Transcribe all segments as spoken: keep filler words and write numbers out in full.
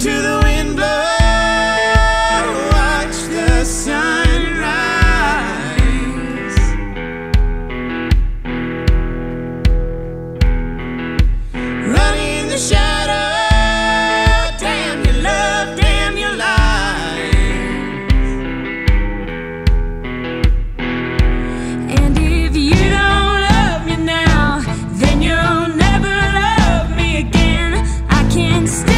listen to the wind blow, watch the sunrise. Running in the shadow, damn your love, damn your lies. And if you don't love me now, then you'll never love me again. I can stay.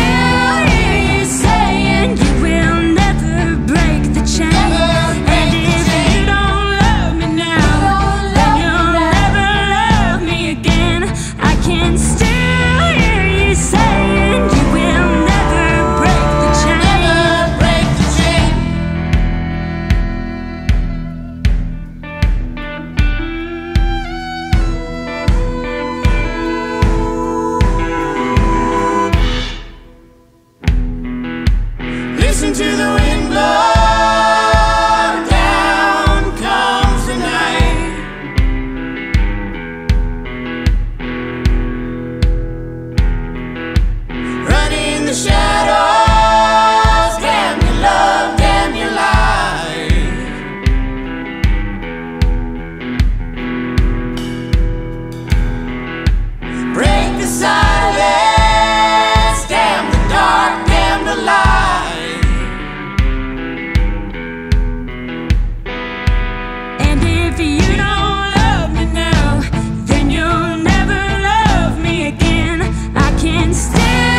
Listen to the wind blow, down comes the night. Running in the shadows, damn your love, damn your life. Break the silence, damn the dark, damn the light. Stay.